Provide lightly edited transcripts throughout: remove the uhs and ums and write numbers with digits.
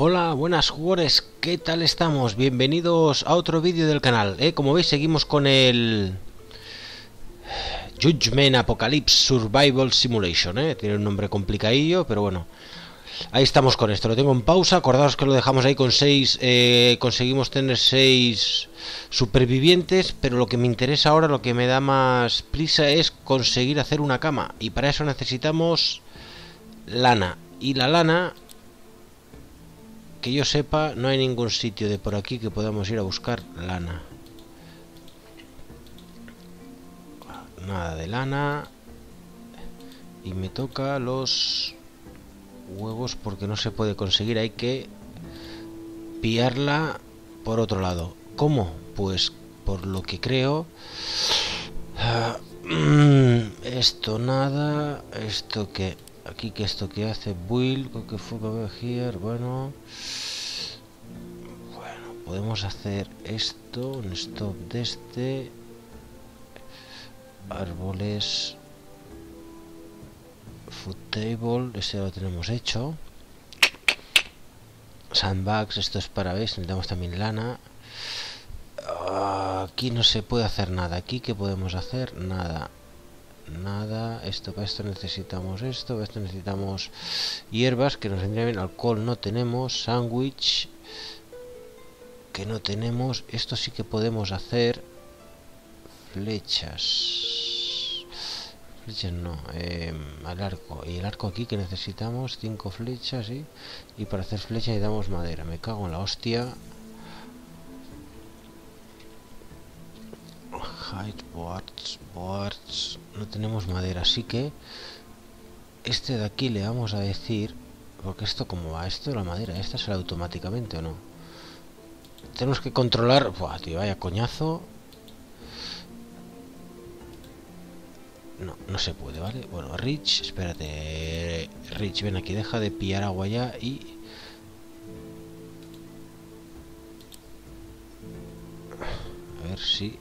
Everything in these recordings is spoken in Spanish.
Hola, buenas jugadores, ¿qué tal estamos? Bienvenidos a otro vídeo del canal. Como veis, seguimos con el Judgment Apocalypse Survival Simulation. Tiene un nombre complicadillo, pero bueno. Ahí estamos con esto, lo tengo en pausa. Acordaos que lo dejamos ahí con 6. Conseguimos tener 6 supervivientes, pero lo que me interesa ahora, lo que me da más prisa, es conseguir hacer una cama. Y para eso necesitamos lana. Y la lana, que yo sepa, no hay ningún sitio de por aquí que podamos ir a buscar lana. Nada de lana. Y me toca los huevos porque no se puede conseguir. Hay que pillarla por otro lado. ¿Cómo? Pues por lo que creo. Esto nada. ¿Esto qué? Aquí que esto que hace build, que fue here, bueno, podemos hacer esto, un stop de este, árboles, food table, ese lo tenemos hecho, sandbags, esto es para, veis, necesitamos también lana. Aquí no se puede hacer nada, aquí que podemos hacer nada. Nada, esto, para esto necesitamos esto, para esto necesitamos hierbas, que nos vendría bien, alcohol no tenemos, sándwich, que no tenemos, esto sí que podemos hacer, flechas, flechas no, al arco, y el arco aquí que necesitamos, 5 flechas, ¿sí? Y para hacer flechas necesitamos madera, me cago en la hostia. Boards. No tenemos madera, así que este de aquí le vamos a decir, porque esto como va, esto la madera, esta será automáticamente o no. Tenemos que controlar. Buah, tío, vaya coñazo. No, no se puede, ¿vale? Bueno, Rich, espérate. Rich, ven aquí, deja de pillar agua ya y a ver si.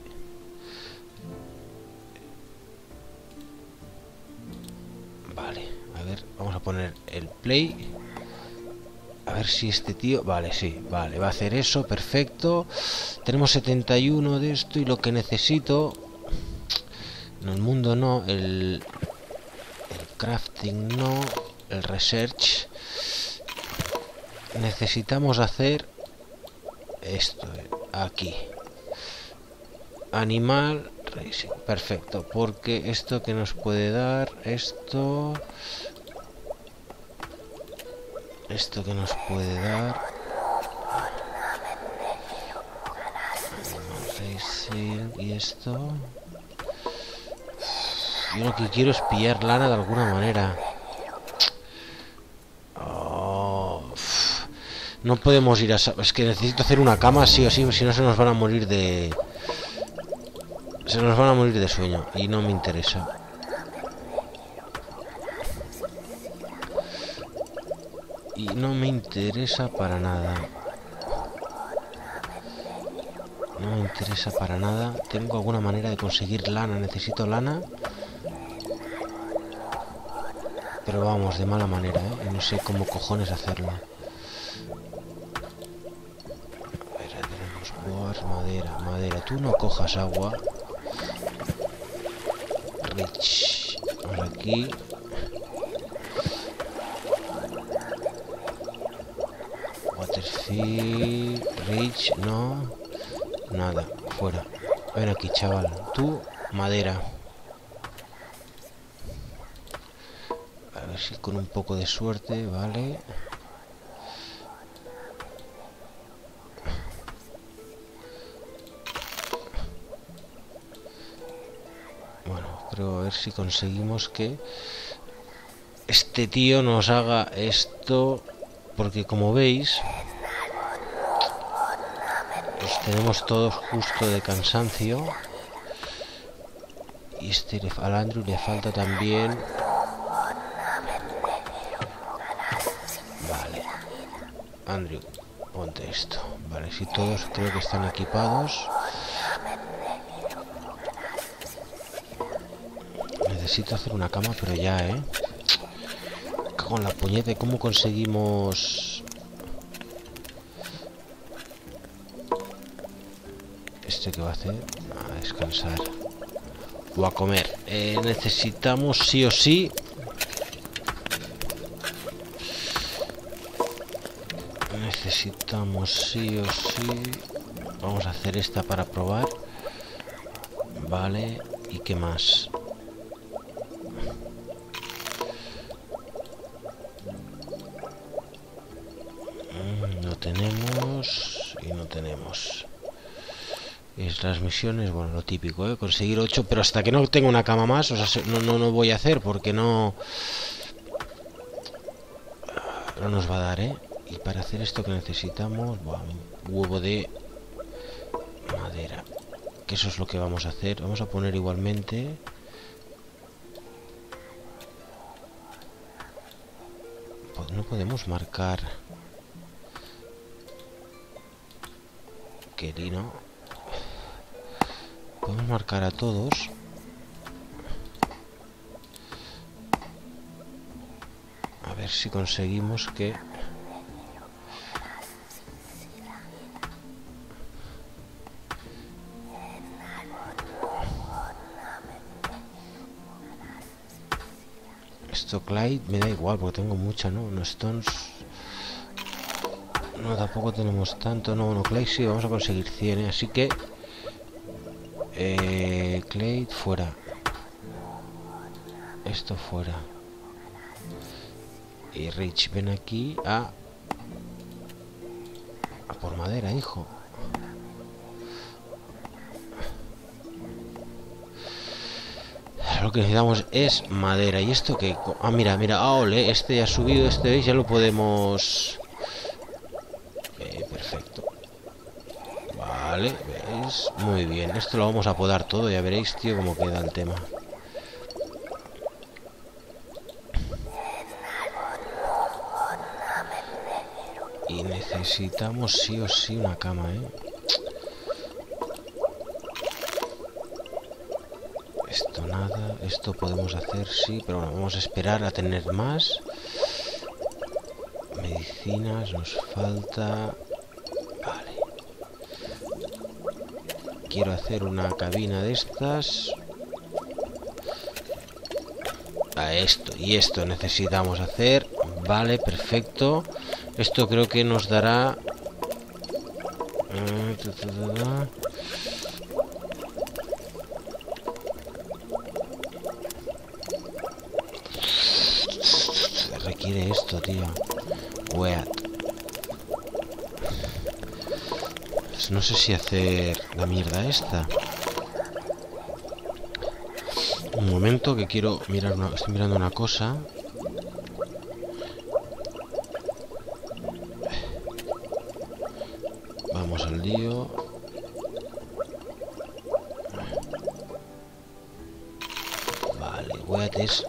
Vale, a ver, vamos a poner el play. A ver si este tío... Vale, sí, vale, va a hacer eso, perfecto. Tenemos 71 de esto y lo que necesito... No, el mundo no, el crafting no, el research. Necesitamos hacer esto, aquí. Animal... Racing. Perfecto, porque esto que nos puede dar, esto que nos puede dar, racing, y esto, yo lo que quiero es pillar lana de alguna manera. No podemos ir a, es que necesito hacer una cama sí o sí, si no se nos van a morir de... Se nos van a morir de sueño y no me interesa. Y no me interesa para nada. No me interesa para nada. Tengo alguna manera de conseguir lana. Necesito lana. Pero vamos, de mala manera, ¿eh? No sé cómo cojones hacerlo. A ver, tenemos boas, madera, madera. Tú no cojas agua. Vamos aquí. Waterfield, Rich, no. Nada, fuera. Ven aquí, chaval. Tú, madera. A ver si con un poco de suerte, vale. Pero a ver si conseguimos que este tío nos haga esto, porque como veis, nos tenemos todos justo de cansancio. Y este al Andrew le falta también. Vale, Andrew, ponte esto. Vale, si todos creo que están equipados. Necesito hacer una cama, pero ya, Con la puñeta, ¿cómo conseguimos ¿Este qué va a hacer? A descansar. O a comer. Necesitamos sí o sí. Vamos a hacer esta para probar. Vale. ¿Y qué más? No tenemos. Y no tenemos. Las misiones, bueno, lo típico, ¿eh? Conseguir 8, pero hasta que no tenga una cama más, o sea, no voy a hacer porque no nos va a dar, ¿eh? Y para hacer esto que necesitamos, bueno, un huevo de madera, que eso es lo que vamos a hacer. Vamos a poner igualmente no podemos marcar querido. Podemos marcar a todos. A ver si conseguimos que... Esto Clyde me da igual porque tengo mucha, ¿no? No stones... No, tampoco tenemos tanto. No, no, Clyde sí, vamos a conseguir 100, ¿eh? Así que... Clay fuera. Esto fuera. Y Rich, ven aquí a por madera, hijo. Lo que necesitamos es madera. ¿Y esto qué? Ah, mira, mira. Ah, ole, este ya ha subido, este veis, ya lo podemos... perfecto. Vale, veis, muy bien. Esto lo vamos a podar todo, ya veréis, tío, cómo queda el tema. Y necesitamos sí o sí una cama, ¿eh? Esto nada, esto podemos hacer, sí, pero bueno, vamos a esperar a tener más. Medicinas, nos falta... Quiero hacer una cabina de estas. A esto y esto necesitamos hacer. Vale, perfecto. Esto creo que nos dará... Requiere esto, tío. Weat. No sé si hacer la mierda esta. Un momento que quiero mirar una... Estoy mirando una cosa. Vamos al lío. Vale, guate es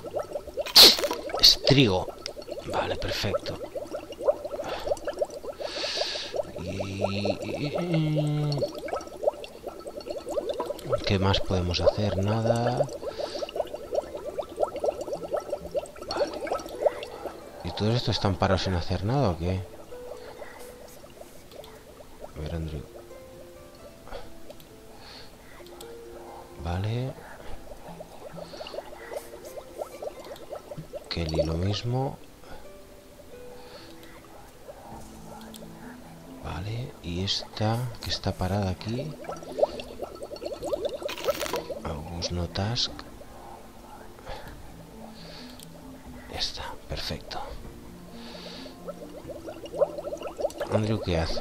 trigo. Vale, perfecto. ¿Qué más podemos hacer? Nada. Vale. ¿Y todos estos están parados sin hacer nada o qué? A ver, Andrew. Vale. Kelly, lo mismo. Y esta, que está parada aquí. August no task. Ya está, perfecto. Andrew, ¿qué hace?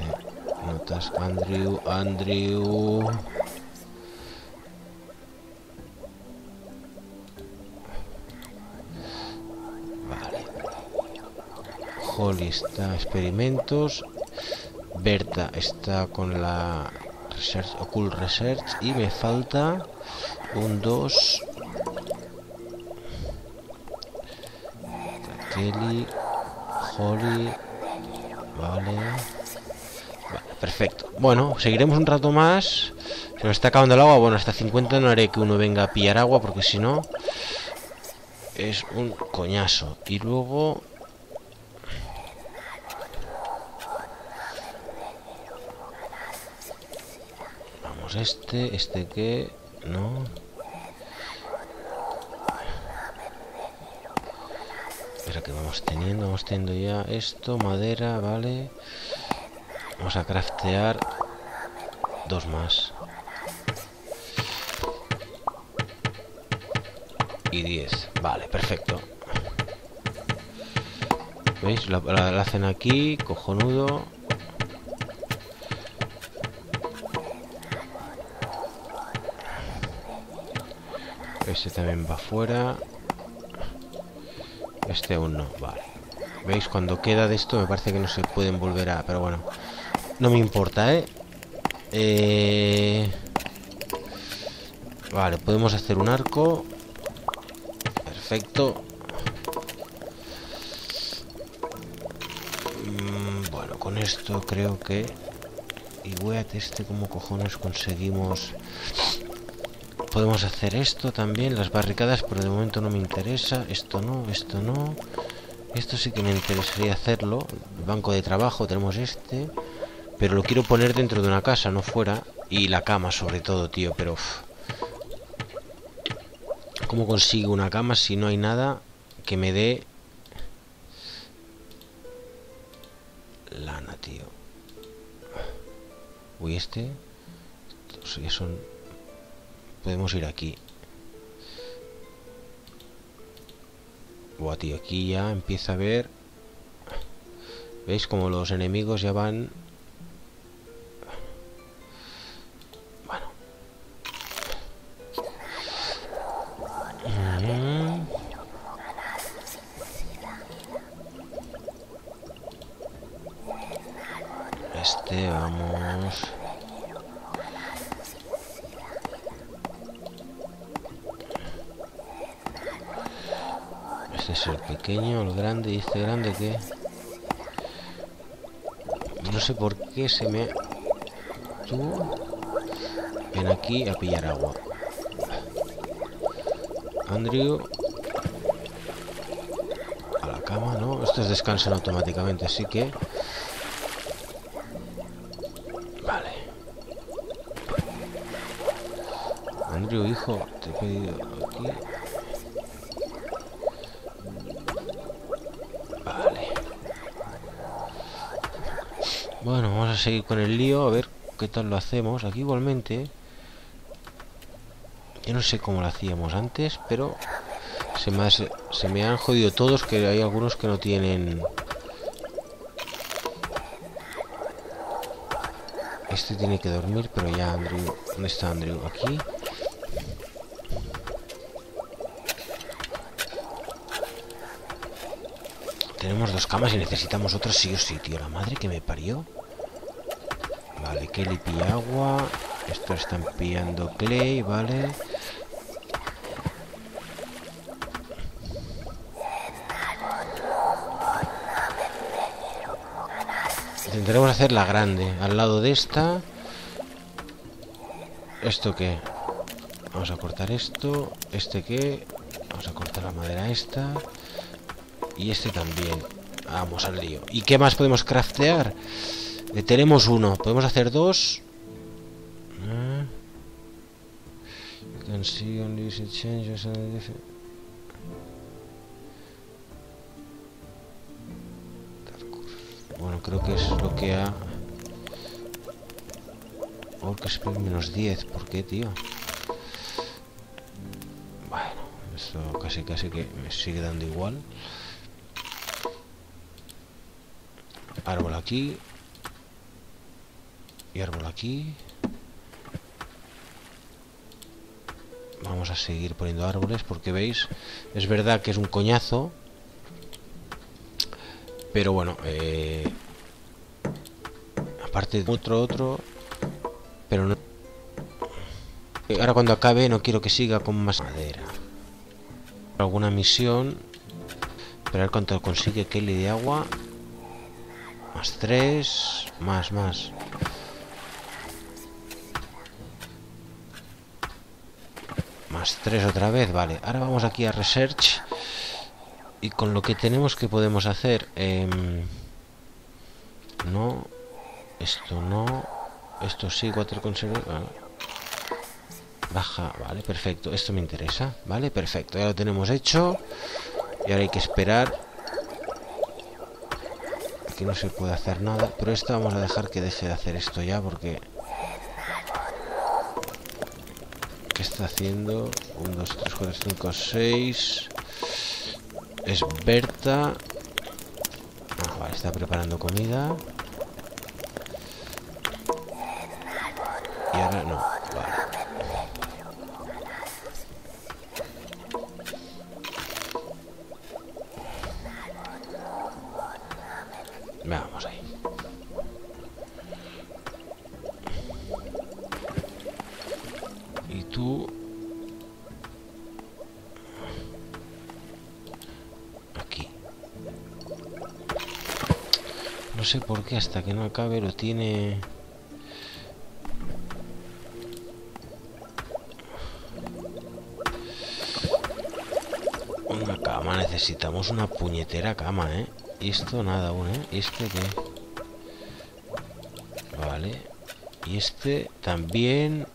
No task, Andrew. Vale. Holly está, experimentos. Berta está con la research, Occult Research, y me falta un 2. Kelly, Holly, vale, perfecto. Bueno, seguiremos un rato más. Se nos está acabando el agua. Bueno, hasta 50 no haré que uno venga a pillar agua porque si no es un coñazo. Y luego... Tenemos este que... no... Espera que vamos teniendo ya esto, madera, vale... Vamos a craftear dos más. Y 10, vale, perfecto. ¿Veis? La hacen aquí, cojonudo. Este también va fuera. Este aún no, vale. ¿Veis? Cuando queda de esto me parece que no se pueden volver a... Pero bueno, no me importa, ¿eh? Vale, podemos hacer un arco. Perfecto. Bueno, con esto creo que... Y voy a testear cómo cojones conseguimos... Podemos hacer esto también, las barricadas, pero de momento no me interesa. Esto no, esto no. Esto sí que me interesaría hacerlo. El banco de trabajo, tenemos este. Pero lo quiero poner dentro de una casa, no fuera. Y la cama sobre todo, tío, pero... Uff. ¿Cómo consigo una cama si no hay nada que me dé lana, tío? Uy, estos ya son... Podemos ir aquí. Buah, tío, aquí ya empieza a ver... ¿Veis? Como los enemigos ya van... grande que no sé por qué se me... Tú ven aquí a pillar agua, Andrew. A la cama, no, estos descansan automáticamente, así que vale. Andrew, hijo, te he pedido aquí. Bueno, vamos a seguir con el lío, a ver qué tal lo hacemos. Aquí igualmente, yo no sé cómo lo hacíamos antes, pero se me han jodido todos, que hay algunos que no tienen... Este tiene que dormir, pero ya Andrew... ¿Dónde está Andrew? Aquí. Tenemos dos camas y necesitamos otra sí o sí, tío. La madre que me parió. Vale, Kelly pilla agua. Estos están pillando clay, vale. Intentaremos hacer la grande. Al lado de esta. ¿Esto qué? Vamos a cortar esto. ¿Este qué? Vamos a cortar la madera esta. Y este también. Vamos al lío. ¿Y qué más podemos craftear? Tenemos uno. Podemos hacer dos. Bueno, creo que es lo que ha... Oh, que es menos 10. ¿Por qué, tío? Bueno, esto casi que me sigue dando igual. Árbol aquí. Y árbol aquí. Vamos a seguir poniendo árboles porque veis, es verdad que es un coñazo. Pero bueno, aparte de otro. Pero no. Ahora cuando acabe no quiero que siga con más madera. Alguna misión. Esperar cuánto consigue Kelly de agua. Más 3, más. Más 3 otra vez, vale. Ahora vamos aquí a Research. Y con lo que tenemos, ¿qué podemos hacer? No, esto no. Esto sí, water conservation. Baja, vale, perfecto. Esto me interesa, vale, perfecto. Ya lo tenemos hecho. Y ahora hay que esperar. Aquí no se puede hacer nada. Pero esto vamos a dejar que deje de hacer esto ya, porque... ¿qué está haciendo? 1, 2, 3, 4, 5, 6... Es Berta... Ah, vale, está preparando comida... Y ahora no, vale... Vamos ahí... Y tú... Aquí... No sé por qué hasta que no acabe lo tiene... Una cama, necesitamos una puñetera cama, ¿eh? Y esto nada aún, ¿eh? ¿Y este qué? Vale... Y este también...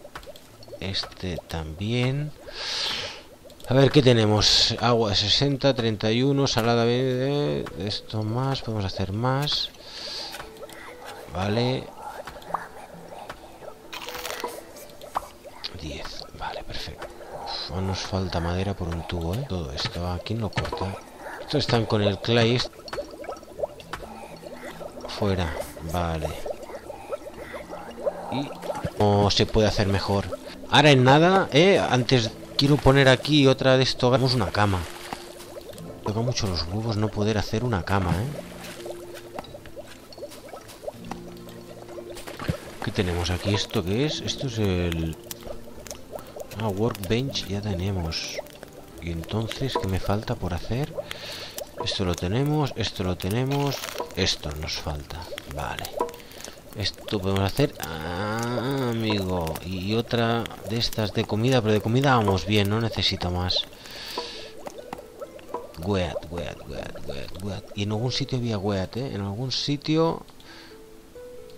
Este también... A ver, ¿qué tenemos? Agua 60, 31, salada verde... Esto más, podemos hacer más... Vale... 10, vale, perfecto... Uf, nos falta madera por un tubo, ¿eh? Todo esto, ¿a quién lo corta? Estos están con el clay... Fuera, vale... Y... no se puede hacer mejor... Ahora en nada, antes quiero poner aquí otra de esto. Hagamos una cama. Toca mucho los huevos no poder hacer una cama, ¿Qué tenemos aquí? ¿Esto qué es? Esto es el... Ah, workbench ya tenemos. Y entonces, ¿qué me falta por hacer? Esto lo tenemos, esto lo tenemos... Esto nos falta, vale... Esto podemos hacer... Ah, amigo... Y otra de estas de comida... Pero de comida vamos bien, no necesito más... Weat... Y en algún sitio había weat, En algún sitio...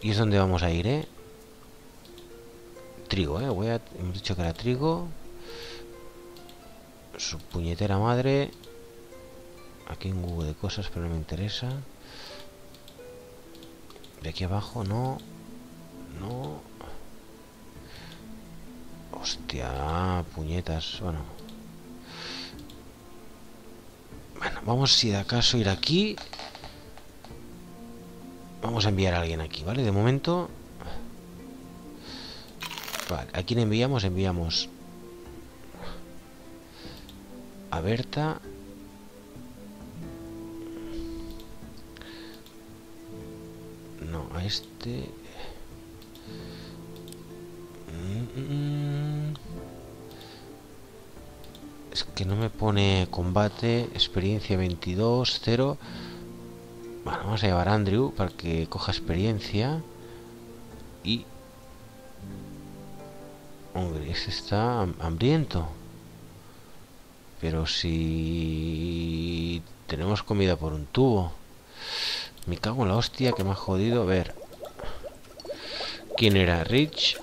Y es donde vamos a ir, Trigo, weat... Hemos dicho que era trigo... Su puñetera madre... Aquí un huevo de cosas, pero no me interesa... De aquí abajo, no. No. Hostia, puñetas. Bueno. Bueno, vamos si de acaso ir aquí. Vamos a enviar a alguien aquí, ¿vale? De momento. Vale, ¿a quién enviamos? Enviamos a Berta. No, a este... Es que no me pone combate, experiencia 22, 0... Bueno, vamos a llevar a Andrew para que coja experiencia. Y... Hombre, este está hambriento. Pero si... Tenemos comida por un tubo. Me cago en la hostia que me ha jodido. A ver. ¿Quién era? Rich.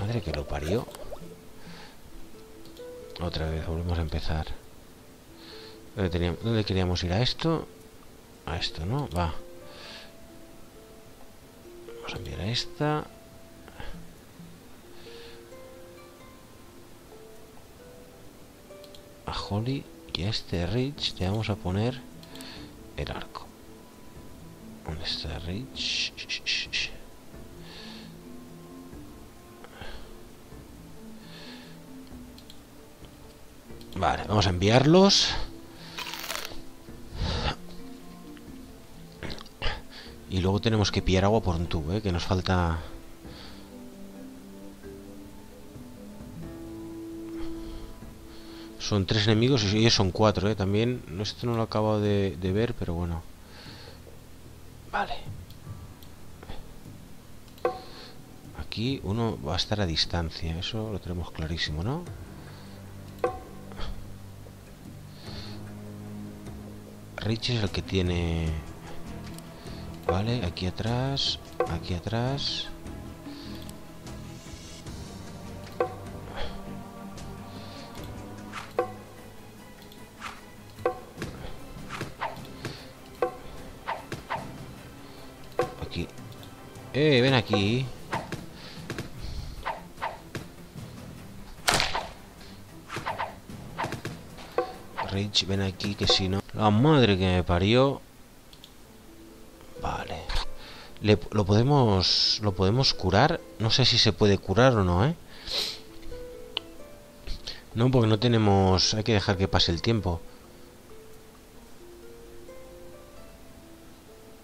Madre que lo parió. Otra vez, volvemos a empezar. ¿Dónde queríamos ir? ¿A esto? A esto, ¿no? Va. Vamos a enviar a esta. A Holly. Y a este Rich le vamos a poner... el arco. ¿Dónde está Rich? Vale, vamos a enviarlos. Y luego tenemos que pillar agua por un tubo, que nos falta... Son 3 enemigos y ellos son 4, también. Esto no lo acabo de ver, pero bueno. Vale. Aquí uno va a estar a distancia, eso lo tenemos clarísimo, ¿no? Rich es el que tiene... Vale, aquí atrás, aquí atrás. aquí. Ven aquí. Rich, ven aquí, que si no... La madre que me parió. Vale. Lo podemos curar. No sé si se puede curar o no, ¿eh? No, porque no tenemos... Hay que dejar que pase el tiempo.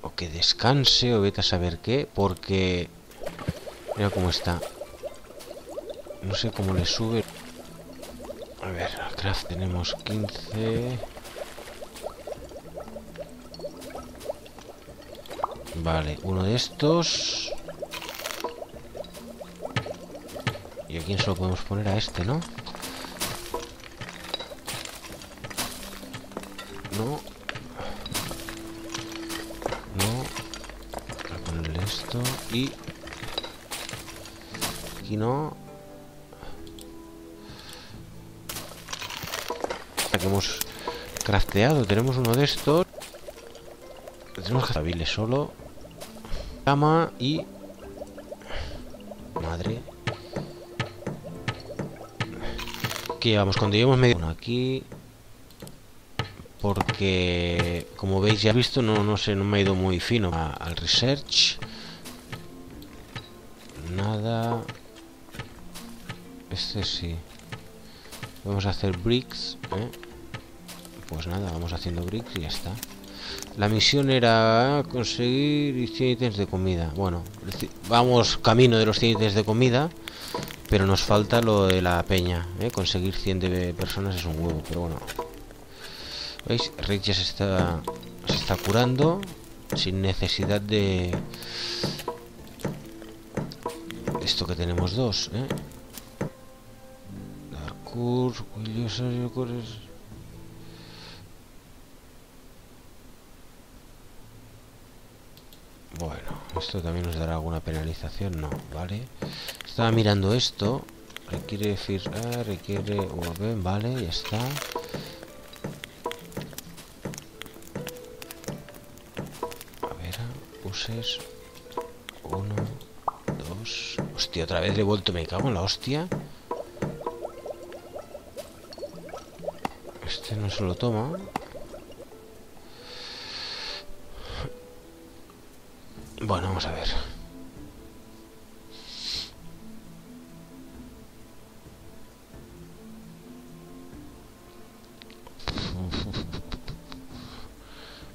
O que descanse, o vete a saber qué. Porque... Mira cómo está. No sé cómo le sube. A ver, craft tenemos 15. Vale, uno de estos. ¿Y a quién se lo podemos poner? A este, ¿no? No. No. Voy a ponerle esto. Y... Aquí no. Que hemos crafteado. Tenemos uno de estos. Tenemos que abrirle solo. Cama y... Madre. ¿Qué llevamos? Cuando llevamos medio... Bueno, aquí... Porque... Como veis, ya he visto, no me ha ido muy fino al research. Nada... Este sí. Vamos a hacer bricks, ¿eh? Pues nada, vamos haciendo bricks y ya está. La misión era conseguir 100 ítems de comida. Bueno, vamos camino de los 100 ítems de comida, pero nos falta lo de la peña, ¿eh? Conseguir 100 de personas es un huevo, pero bueno. ¿Veis? Rich ya se está curando sin necesidad de... Esto que tenemos dos, ¿eh? Curso, bueno, esto también nos dará alguna penalización, no, vale. Estaba mirando esto. Requiere firmar, requiere volver, vale, ya está. A ver, uses. Uno, dos. Hostia, otra vez le he vuelto, me cago en la hostia. Este no se lo toma. Bueno, vamos a ver.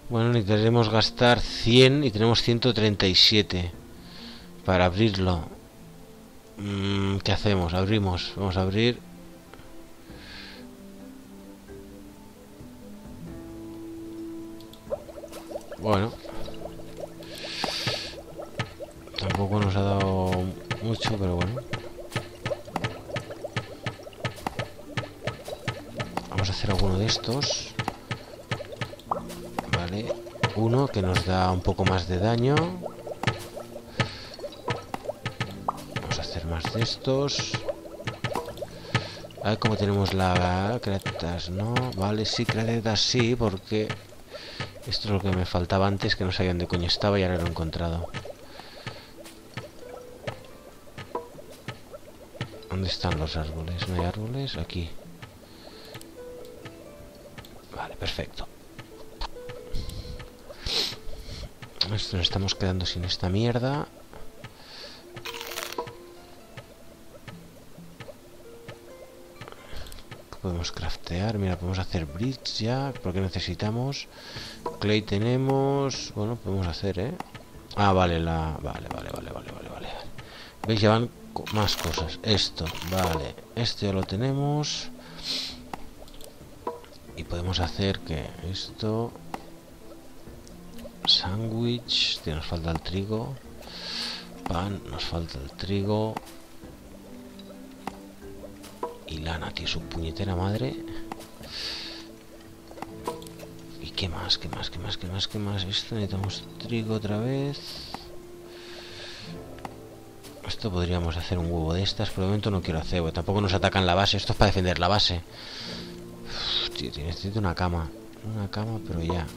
Bueno, necesitaremos gastar 100 y tenemos 137 para abrirlo. ¿Qué hacemos? Abrimos. Vamos a abrir. Bueno, tampoco nos ha dado mucho, pero bueno. Vamos a hacer alguno de estos. Vale, uno que nos da un poco más de daño. Vamos a hacer más de estos. A ver cómo tenemos la... Cratas, ¿no? Vale, sí, cratas sí, porque... Esto es lo que me faltaba antes, que no sabía dónde coño estaba y ahora lo he encontrado. ¿Dónde están los árboles? ¿No hay árboles? Aquí. Vale, perfecto. Nos estamos quedando sin esta mierda. Podemos craftear, mira, podemos hacer bricks ya, porque necesitamos clay tenemos, bueno, podemos hacer, ah, vale, vale. Veis, ya van más cosas, esto, vale, este ya lo tenemos y podemos hacer que esto sándwich, nos falta el trigo, pan, nos falta el trigo. Y lana, tío, su puñetera madre. ¿Y qué más? ¿Qué más? ¿Qué más? ¿Qué más? ¿Qué más? Esto necesitamos trigo otra vez. Esto podríamos hacer un huevo de estas. Por el momento no quiero hacer, porque tampoco nos atacan la base. Esto es para defender la base. Uf, tío, necesito una cama. Una cama, pero ya.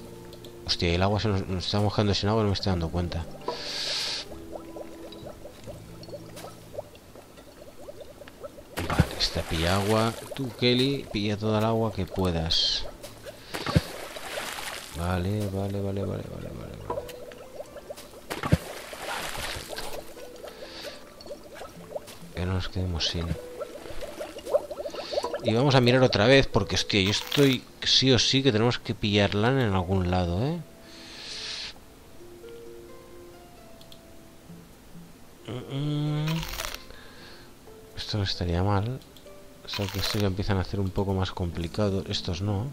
Hostia, el agua se nos está mojando sin agua, no me estoy dando cuenta. Vale, esta pilla agua. Tú, Kelly, pilla toda el agua que puedas. Vale, vale, vale, vale, vale, vale. Perfecto. Que no nos quedemos sin. Y vamos a mirar otra vez, porque hostia, yo estoy sí o sí que tenemos que pillar lana en algún lado, ¿eh? Esto no estaría mal. O sea, que esto ya empiezan a hacer un poco más complicado. Estos no.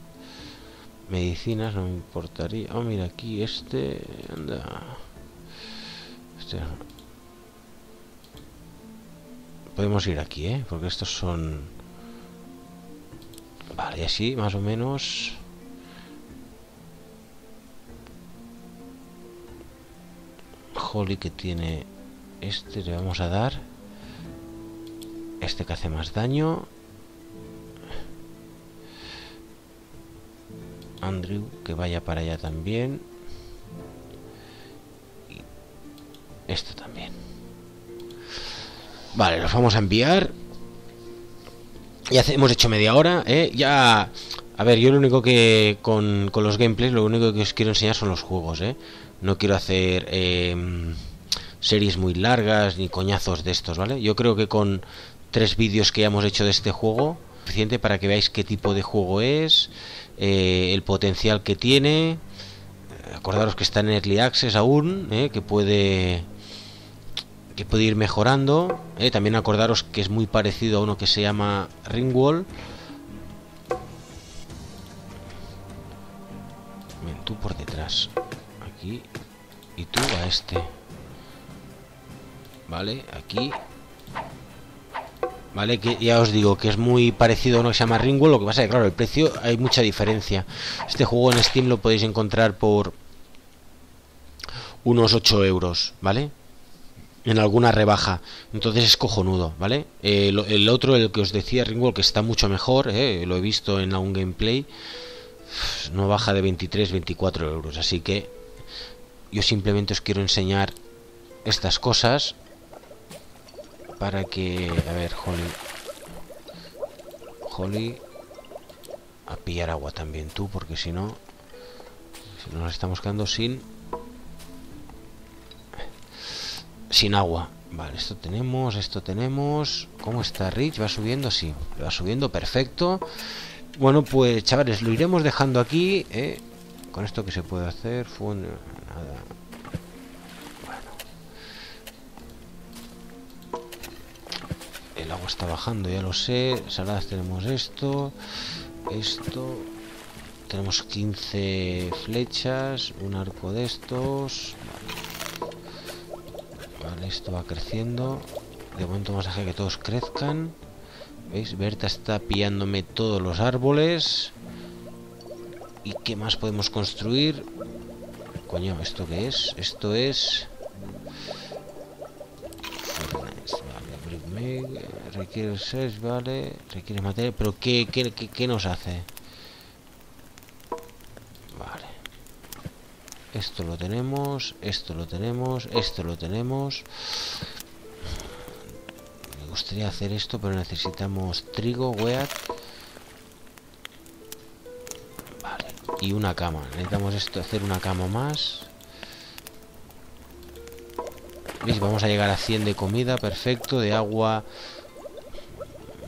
Medicinas no me importaría. Oh, mira, aquí este... Anda. Este... Podemos ir aquí, ¿eh? Porque estos son... Vale, y así, más o menos. Holly que tiene este, le vamos a dar. Este que hace más daño. Andrew, que vaya para allá también. Y este también. Vale, los vamos a enviar. Ya hemos hecho media hora, ¿eh? Ya... A ver, yo lo único que... Con los gameplays, lo único que os quiero enseñar son los juegos, ¿eh? No quiero hacer... series muy largas, ni coñazos de estos, ¿vale? Yo creo que con 3 vídeos que ya hemos hecho de este juego... Suficiente para que veáis qué tipo de juego es... el potencial que tiene... Acordaros que está en Early Access aún, ¿eh? Que puede ir mejorando, ¿eh? También acordaros que es muy parecido a uno que se llama Ringwall. Ven tú por detrás, aquí, y tú a este, vale, aquí, vale, que ya os digo que es muy parecido a uno que se llama Ringwall. Lo que pasa es que claro, el precio, hay mucha diferencia. Este juego en Steam lo podéis encontrar por unos 8 euros, ¿vale? En alguna rebaja, entonces es cojonudo, ¿vale? El otro, el que os decía, Ringwall, que está mucho mejor, lo he visto en algún gameplay, no baja de 23, 24 euros, así que yo simplemente os quiero enseñar estas cosas para que... A ver, Holly, a pillar agua también tú, porque si no nos estamos quedando sin agua. Vale, esto tenemos. ¿Cómo está Rich? ¿Va subiendo? Sí, va subiendo, perfecto. Bueno, pues chavales, lo iremos dejando aquí, ¿eh? Con esto que se puede hacer, nada. Bueno. El agua está bajando, ya lo sé. Saladas tenemos esto. Tenemos 15 flechas, un arco de estos. Vale, esto va creciendo. De momento vamos a dejar que todos crezcan. ¿Veis? Berta está pillándome todos los árboles. ¿Y qué más podemos construir? Coño, ¿esto qué es? Esto es... Vale, brickmaker, requiere 6, vale. Requiere material, pero ¿qué nos hace? Esto lo tenemos, esto lo tenemos, esto lo tenemos. Me gustaría hacer esto, pero necesitamos trigo, wheat. Vale, y una cama. Necesitamos esto, hacer una cama más. ¿Veis? Vamos a llegar a 100 de comida, perfecto. De agua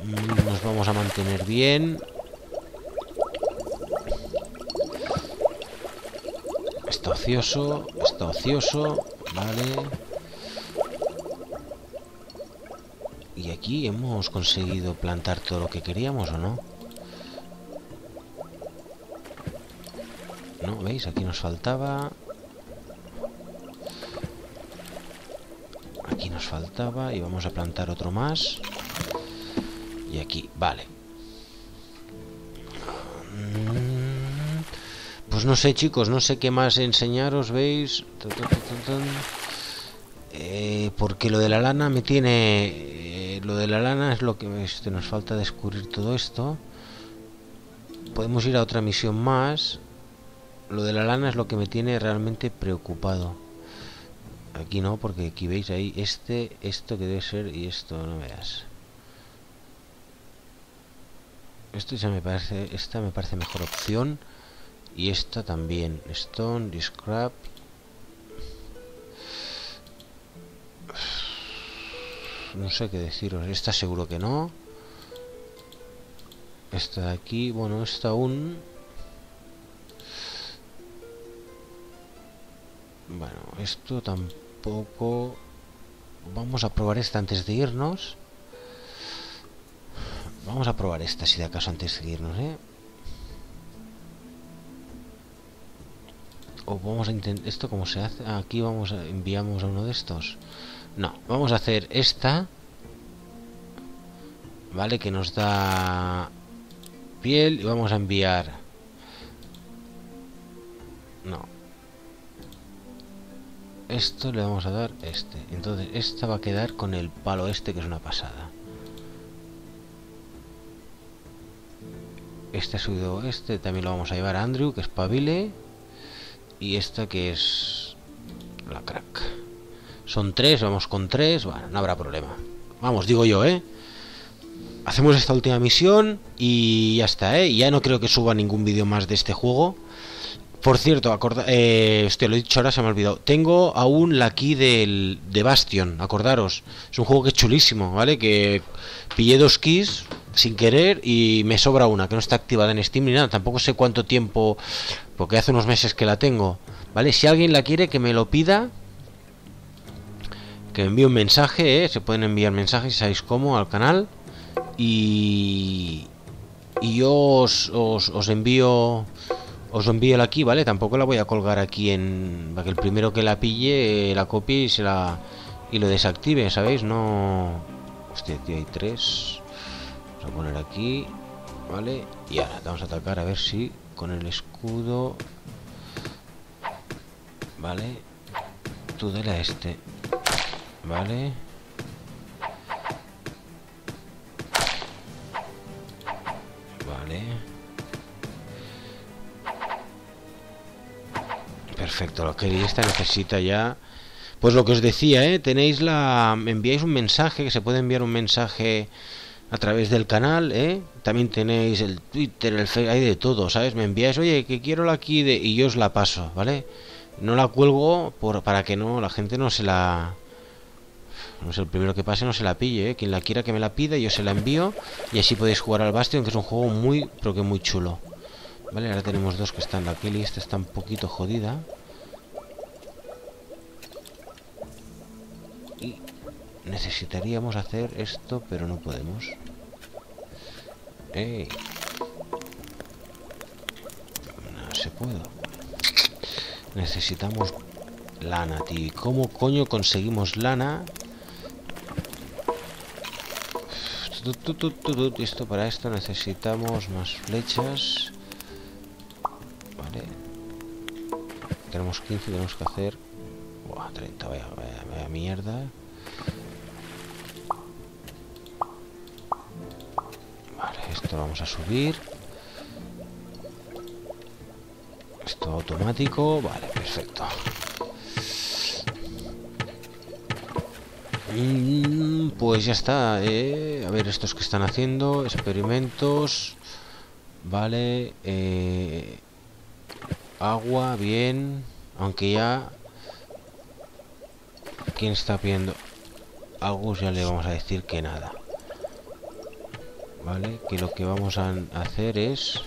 nos vamos a mantener bien. Está ocioso, vale. Y aquí hemos conseguido plantar todo lo que queríamos, ¿o no? No, ¿veis? Aquí nos faltaba. Aquí nos faltaba y vamos a plantar otro más. Y aquí, vale. Pues no sé, chicos, no sé qué más enseñaros, ¿veis? Porque lo de la lana me tiene... lo de la lana es lo que nos falta descubrir todo esto. Podemos ir a otra misión más. Lo de la lana es lo que me tiene realmente preocupado. Aquí no, porque aquí veis ahí esto que debe ser y esto, no veas. Esto ya me parece, esta me parece mejor opción. Y esta también. Stone, Scrap. No sé qué deciros. Esta seguro que no. Esta de aquí, bueno, esta aún. Bueno, esto tampoco. Vamos a probar esta antes de irnos. Vamos a probar esta si de acaso antes de irnos, ¿eh? O vamos a intentar... ¿Esto cómo se hace? Ah, aquí vamos a... enviamos a uno de estos. No, vamos a hacer esta. Vale, que nos da... piel y vamos a enviar... No. Esto le vamos a dar este. Entonces esta va a quedar con el palo este, que es una pasada. Este ha subido, este también lo vamos a llevar a Andrew, que espabile. Y esta que es la crack. Son tres, vamos con tres. Bueno, no habrá problema. Vamos, digo yo, ¿eh? Hacemos esta última misión y ya está, ¿eh? Ya no creo que suba ningún vídeo más de este juego. Por cierto, hostia, lo he dicho ahora, se me ha olvidado. Tengo aún la key de Bastion, acordaros. Es un juego que es chulísimo, ¿vale? Que pillé dos keys sin querer y me sobra una, que no está activada en Steam ni nada. Tampoco sé cuánto tiempo, porque hace unos meses que la tengo, ¿vale? Si alguien la quiere, que me lo pida, que me envíe un mensaje, ¿eh? Se pueden enviar mensajes, sabéis cómo, al canal. Y yo os envío la aquí, ¿vale? Tampoco la voy a colgar aquí en... para que el primero que la pille, la copie y se la... y lo desactive, ¿sabéis? No... hostia, tío, hay tres... Vamos a poner aquí, vale, y ahora vamos a atacar a ver si con el escudo, vale, tú dale a este, vale, vale, perfecto. Lo que esta necesita ya, pues lo que os decía, tenéis la, me enviáis un mensaje, que se puede enviar un mensaje a través del canal, ¿eh? También tenéis el Twitter, el Facebook, hay de todo, ¿sabes? Me enviáis, oye, que quiero la key de... y yo os la paso, ¿vale? No la cuelgo para que no, la gente no se la... no sé, el primero que pase no se la pille, ¿eh? Quien la quiera que me la pida, yo se la envío. Y así podéis jugar al Bastion, que es un juego muy, pero que muy chulo. Vale, ahora tenemos dos que están aquí, la playlist está un poquito jodida. Y... necesitaríamos hacer esto, pero no podemos. ¡Ey! No se puede. Necesitamos lana, tío. ¿Y cómo coño conseguimos lana? Esto, para esto necesitamos más flechas. Vale. Tenemos 15, tenemos que hacer... buah, 30, vaya mierda. Esto lo vamos a subir. Esto automático. Vale, perfecto. Pues ya está, A ver, estos que están haciendo experimentos. Vale, agua, bien. Aunque ya... ¿quién está pidiendo? A Gus ya le vamos a decir que nada. Vale, que lo que vamos a hacer es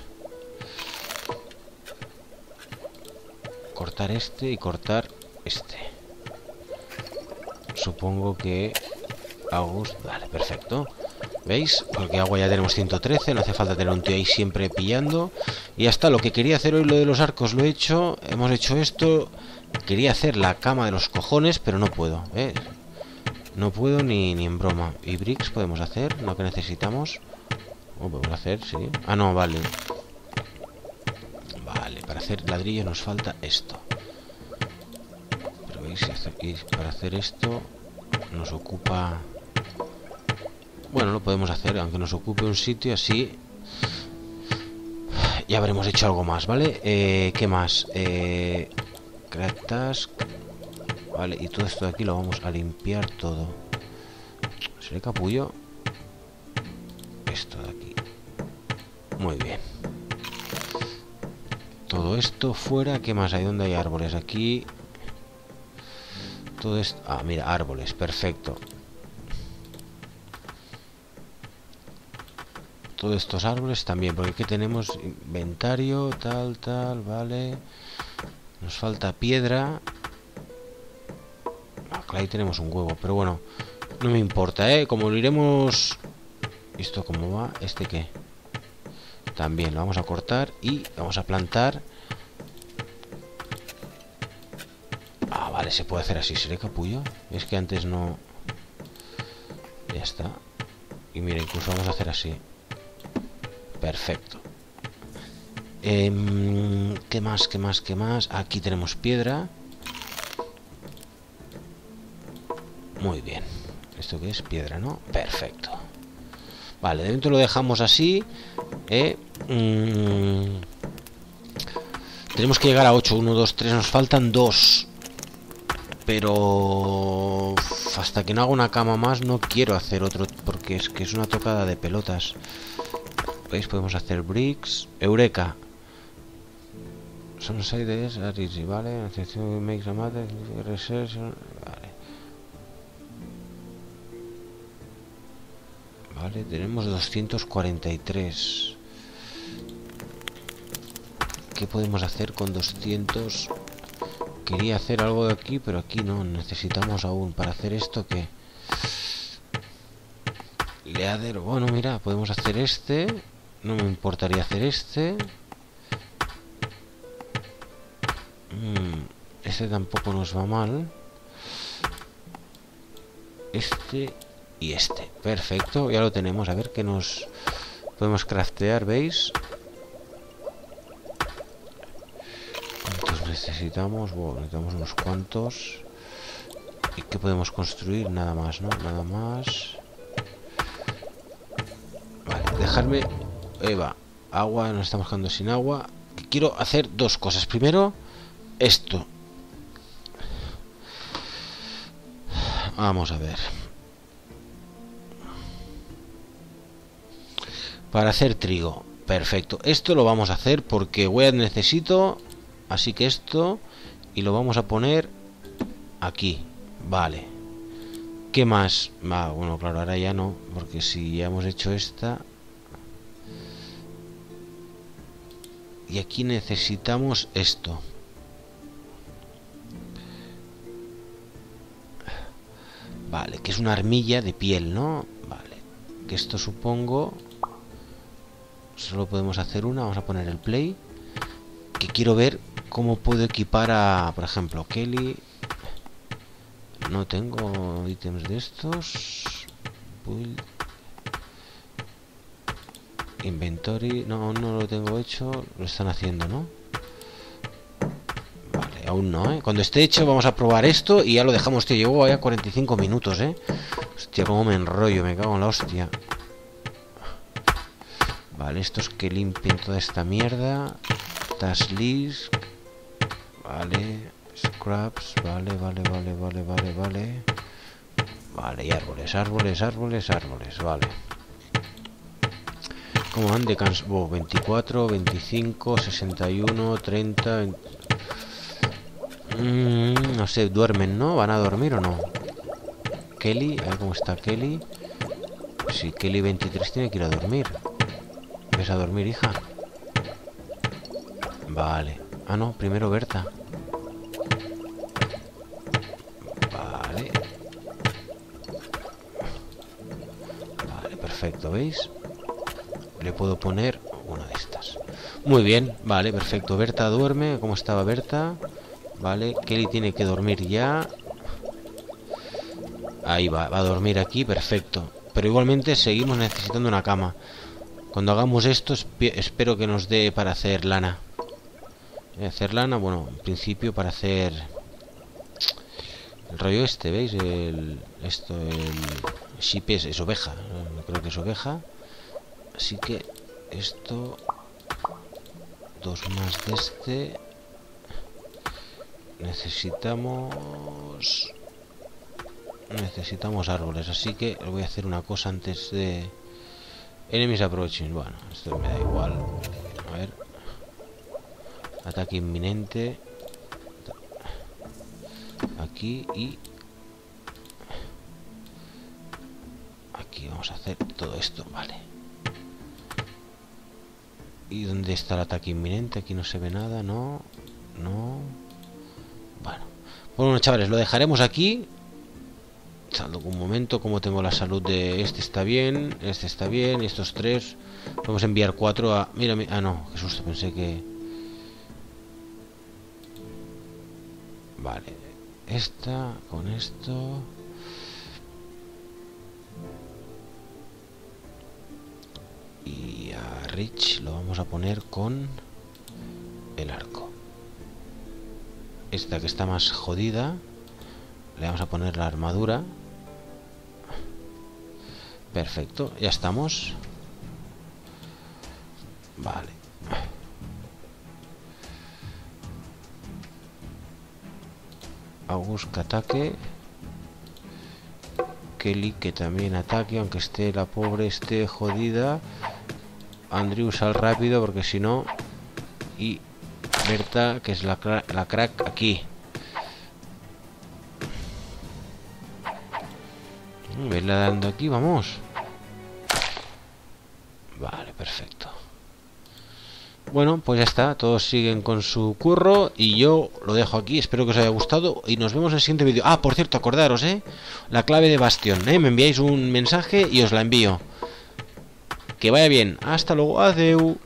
cortar este y cortar este. Supongo que August... vale, perfecto. ¿Veis? Porque agua ya tenemos 113, no hace falta tener un tío ahí siempre pillando. Y hasta lo que quería hacer hoy, lo de los arcos, lo he hecho. Hemos hecho esto. Quería hacer la cama de los cojones, pero no puedo, ¿eh? No puedo ni en broma. ¿Y bricks podemos hacer? Lo que necesitamos... oh, podemos hacer, sí. Ah, no, vale. Vale, para hacer ladrillo nos falta esto. Pero veis, hasta aquí para hacer esto nos ocupa... bueno, lo podemos hacer, aunque nos ocupe un sitio así. ya habremos hecho algo más, ¿vale? ¿Qué más? Create task. Vale, y todo esto de aquí lo vamos a limpiar todo. ¿Seré capullo? Esto de aquí. Muy bien. Todo esto fuera. ¿Qué más hay? ¿Dónde hay árboles? Aquí. Todo esto... Ah, mira, árboles. Perfecto. Todos estos árboles también, porque aquí tenemos inventario, tal, tal, vale. Nos falta piedra. Ah, claro, ahí tenemos un huevo, pero bueno, no me importa, ¿eh? Como lo iremos... ¿Esto cómo va? ¿Este qué? También lo vamos a cortar y vamos a plantar. Ah, vale, se puede hacer así, ¿seré capullo? Es que antes no... Ya está. Y mira, incluso vamos a hacer así. Perfecto. ¿Qué más? ¿Qué más? ¿Qué más? Aquí tenemos piedra. Muy bien. ¿Esto qué es? Piedra, ¿no? Perfecto. Vale, de momento lo dejamos así. Tenemos que llegar a 8. 1, 2, 3. Nos faltan 2. Pero... hasta que no haga una cama más no quiero hacer otro, porque es que es una tocada de pelotas. ¿Veis? Podemos hacer bricks. Eureka. Son 6 de esas, ¿vale? Vale, tenemos 243. ¿Qué podemos hacer con 200? Quería hacer algo de aquí, pero aquí no. Necesitamos aún para hacer esto que... Leadero. Bueno, mira, podemos hacer este. No me importaría hacer este. Este tampoco nos va mal. Este y este. Perfecto, ya lo tenemos. A ver qué nos podemos craftear, ¿veis? ¿Cuántos necesitamos? Bueno, necesitamos unos cuantos. ¿Y qué podemos construir? Nada más, ¿no? Nada más. Vale, dejarme... Eva, agua, nos estamos quedando sin agua. Quiero hacer dos cosas. Primero, esto. Vamos a ver. Para hacer trigo. Perfecto. Esto lo vamos a hacer porque wheat necesito. Así que esto... Y lo vamos a poner aquí. Vale. ¿Qué más? Ah, bueno, claro, ahora ya no, porque si ya hemos hecho esta... Y aquí necesitamos esto. Vale, que es una armilla de piel, ¿no? Vale. Que esto supongo... Solo podemos hacer una. Vamos a poner el play. Que quiero ver cómo puedo equipar a... Por ejemplo, Kelly... No tengo ítems de estos. Build. Inventory. No, aún no lo tengo hecho. Lo están haciendo, ¿no? Vale, aún no, ¿eh? Cuando esté hecho vamos a probar esto y ya lo dejamos, tío. Llevo ya 45 minutos, ¿eh? Hostia, cómo me enrollo. Me cago en la hostia. Vale, estos que limpien toda esta mierda. Task list. Vale... Scraps, vale. Vale, y árboles, vale. ¿Cómo van de canso? 24, 25, 61, 30... 20... no sé, duermen, ¿no? ¿Van a dormir o no? Kelly, a ver cómo está Kelly. Sí, Kelly 23 tiene que ir a dormir. ¿Ves a dormir, hija? Vale. Ah, no, primero Berta. Perfecto, ¿veis? Le puedo poner una de estas. Muy bien, vale, perfecto. Berta duerme, ¿cómo estaba Berta? Vale, Kelly tiene que dormir ya. Ahí va, va a dormir aquí, perfecto. Pero igualmente seguimos necesitando una cama. Cuando hagamos esto espero que nos dé para hacer lana. Hacer lana, bueno, en principio para hacer... El rollo este, ¿veis? El Sheep es oveja, creo que es oveja. Así que esto dos más de este. Necesitamos árboles, así que voy a hacer una cosa antes de... Enemies approaching. Bueno, esto me da igual. A ver. Ataque inminente. Aquí y... aquí vamos a hacer todo esto, vale. ¿Y dónde está el ataque inminente? Aquí no se ve nada, no. No. Bueno. Bueno, chavales, lo dejaremos aquí. Salgo un momento, como tengo la salud de este, está bien, estos tres. Vamos a enviar 4 a... mírame. Ah, no, qué susto, pensé que... Vale. Esta, con esto. Y a Rich lo vamos a poner con el arco. Esta que está más jodida, le vamos a poner la armadura. Perfecto, ya estamos. Vale. August que ataque. Kelly que también ataque, aunque esté la pobre, esté jodida. Andrew, sal rápido porque si no. Y Berta, que es la crack aquí. Verla dando aquí, vamos. Vale, perfecto. Bueno, pues ya está. Todos siguen con su curro y yo lo dejo aquí. Espero que os haya gustado y nos vemos en el siguiente vídeo. Ah, por cierto, acordaros, la clave de Bastion, me enviáis un mensaje y os la envío. Que vaya bien. Hasta luego. Adeu.